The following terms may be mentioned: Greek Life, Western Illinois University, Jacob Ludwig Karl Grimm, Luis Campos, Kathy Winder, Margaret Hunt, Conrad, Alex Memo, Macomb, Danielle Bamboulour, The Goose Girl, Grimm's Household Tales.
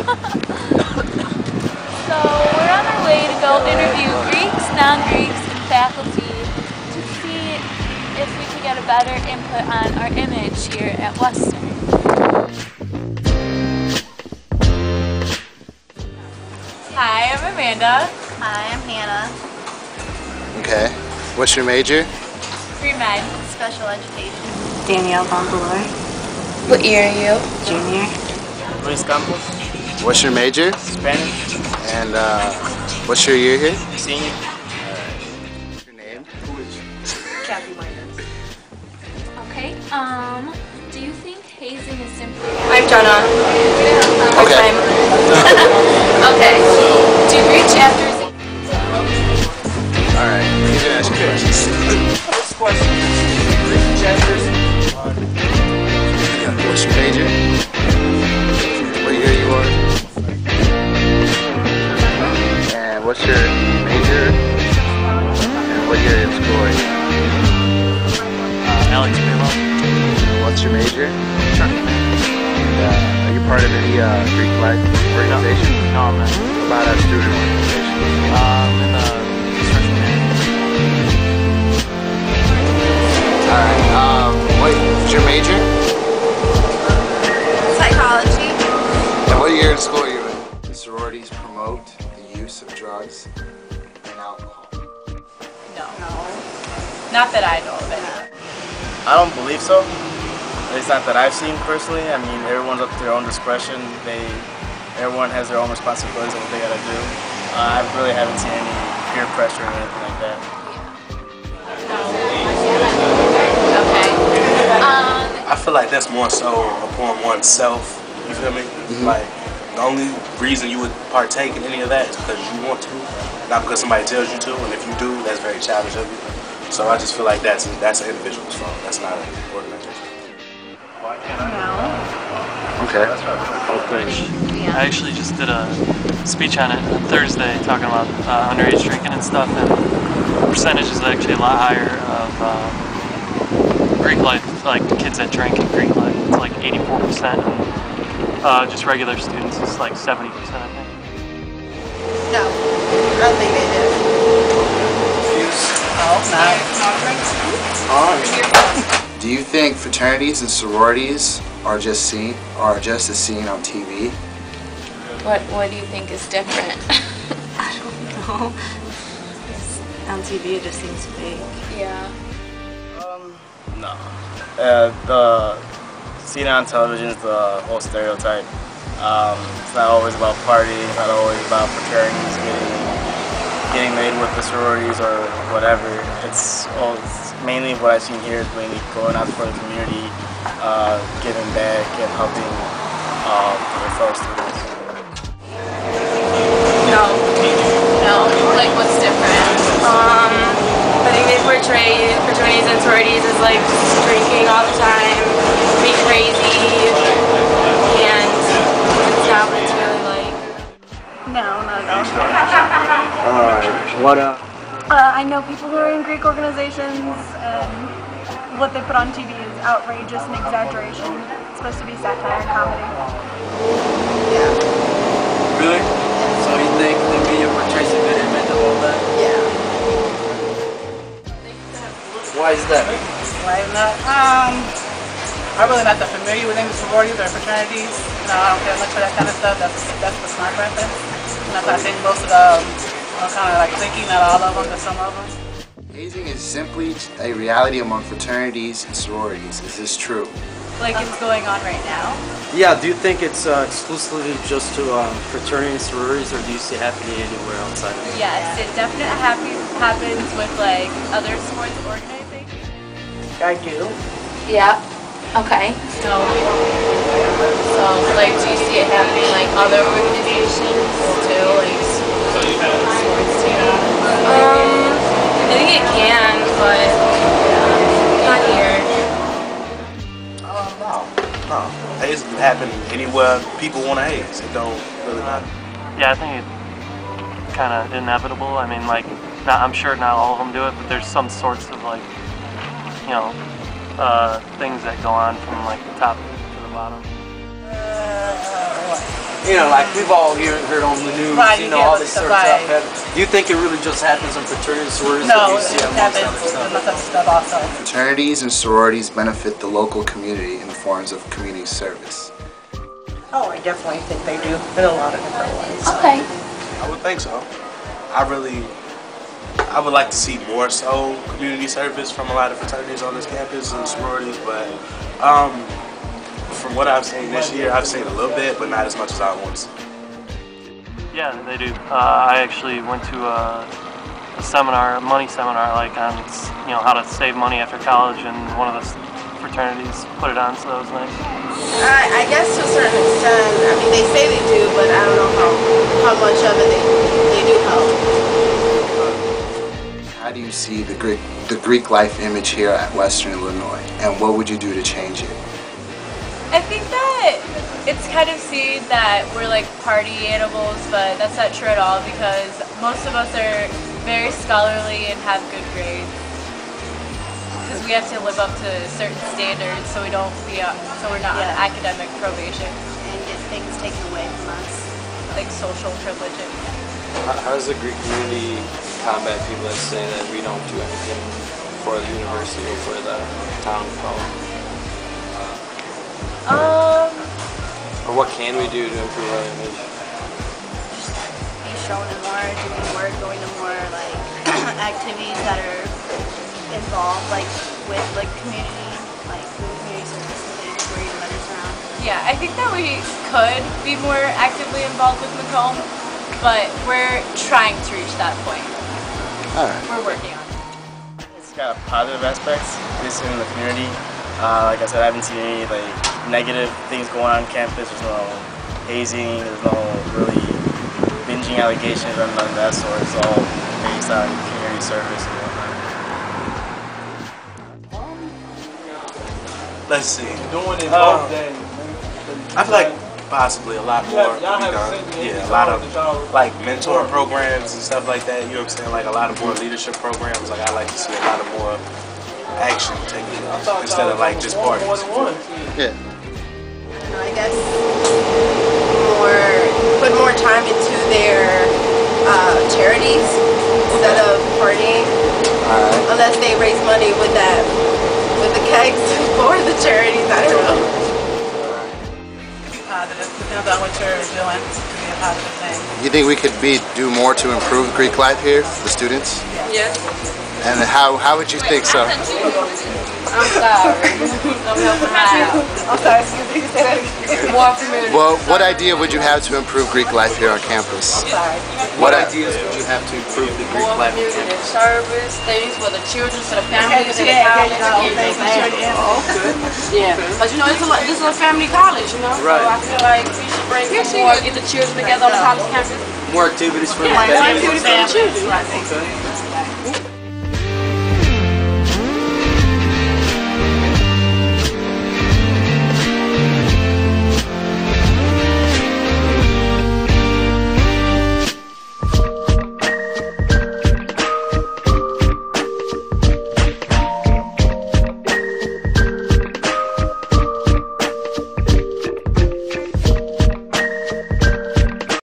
So we're on our way to go interview Greeks, non-Greeks, and faculty to see if we can get a better input on our image here at Western. Hi, I'm Amanda. Hi, I'm Hannah. Okay. What's your major? Pre-med, special education. Danielle Bamboulour. What year are you? Junior. Luis Campos. What's your major? Spanish. And what's your year here? Senior. What's your name? Who is you? Kathy Winder. Okay. Do you think hazing is simply? I'm Jenna. Okay. Okay. Do you reach after? All right. You can ask questions. First question. Reach after. What's your major? What's your major? And what year of school are you? Alex Memo. What's your major? Are you part of any Greek life organization? No, I'm not. About a student organization? In the construction management. Alright, what's your major? Psychology. And what year of school are you in? The sororities promote use of drugs and alcohol? No. Not that I know of it. I don't believe so. It's not that I've seen personally. I mean, everyone's up to their own discretion. Everyone has their own responsibilities and what they gotta do. I really haven't seen any peer pressure or anything like that. Yeah. Okay. I feel like that's more so upon oneself. You feel me? Mm-hmm. Like, the only reason you would partake in any of that is because you want to, not because somebody tells you to, and if you do, that's very childish of you. So I just feel like that's an individual's fault. That's not an organization. No. Okay. Yeah. I actually just did a speech on it on Thursday talking about underage drinking and stuff, and the percentage is actually a lot higher of Greek life, like kids that drink in Greek life. It's like 84%. Just regular students, it's like 70%, I think. No, I don't think they do. Oh, no. Do you think fraternities and sororities are just as seen on TV? What do you think is different? I don't know. On TV, it just seems fake. Yeah. No. Seen on television is the whole stereotype. It's not always about partying, it's not always about fraternities getting made with the sororities or whatever. It's mainly what I've seen here is mainly going out for the community, giving back and helping their fellow students. No, like what's different? I think they portray fraternities and sororities as like drinking all the time, be crazy, and it's not what it's really like. No, not at all. Alright, what up? I know people who are in Greek organizations, and what they put on TV is outrageous and exaggeration. It's supposed to be satire and comedy. Yeah. Really? So you think the media portrays a good image of all that? Yeah. Why is that? Why is that? I'm really not that familiar with any sororities or fraternities. You know, I don't care much for that kind of stuff. That's the smart part of it. And that's why I think most of them are kind of like cliquey, not all of them, but some of them. Hazing is simply a reality among fraternities and sororities. Is this true? Like it's going on right now? Yeah, do you think it's exclusively just to fraternity and sororities, or do you see it happening anywhere outside of it? Yes, it definitely happens with like other sports organizations. I do. Yeah. Okay. So like, do you see it happening like other organizations too, like sports teams? I think it can, but not here. No. Haze can happen anywhere people want to haze. It don't really matter. Yeah, I think it's kind of inevitable. I mean, like, I'm sure not all of them do it, but there's some sorts of like, you know, things that go on from like the top to the bottom. you know, like we've all heard on the news, right, you know, all this sort of stuff. Do you think it really just happens in fraternity and sororities? No, it happens in other stuff also. Fraternities and sororities benefit the local community in the forms of community service. Oh, I definitely think they do in a lot of different ways. Okay. I would think so. I would like to see more so community service from a lot of fraternities on this campus and sororities, but from what I've seen this year, I've seen a little bit, but not as much as I want to see. Yeah, they do. I actually went to a seminar, a money seminar, like on how to save money after college, and one of the fraternities put it on, so that was nice. I guess to a certain extent, I mean, they say they do, but I don't know how much of it they do help. How do you see the Greek life image here at Western Illinois, and what would you do to change it? I think that it's kind of seen that we're like party animals, but that's not true at all because most of us are very scholarly and have good grades. Because we have to live up to certain standards, so we don't be so we're not on academic probation and get things taken away from us, like social privilege. How does the Greek community combat people that say that we don't do anything for the university or for the town and college? Or what can we do to improve our image? Just be shown in more, doing more, going to more like activities that are involved like with like community, like community service and things where you let us around. Yeah, I think that we could be more actively involved with Macomb, but we're trying to reach that point. All right. We're working on it. It's got positive aspects, at least in the community. Like I said, I haven't seen any like negative things going on campus. There's no hazing, there's no really binging allegations or none of that sort. It's all based on community service and whatnot. Let's see. Doing it all day. I feel like possibly a lot more to be done. Yeah, a lot of like mentor programs and stuff like that. You know what I'm saying? Like a lot of more leadership programs. Like I like to see a lot of more action taken instead of like just parties. Yeah. I guess put more time into their charities instead of partying. Unless they raise money with the kegs for the charities. I don't know. Depends on what you're doing, it could be a positive thing. You think we could do more to improve Greek life here, the students? Yes. And how would you think so? I'm sorry. Don't help them out. I'm sorry, excuse me, say that again. More familiar. Well, what idea would you have to improve Greek life here on campus? I'm sorry. What ideas would you have to improve the Greek life? More community service, things for the children, so the families and the college. Oh, good. Yeah, but you know, this is a family college, you know? Right. So I feel like we should bring more, get the children together on the college campus. More activities for the families. More activities for the children. Okay.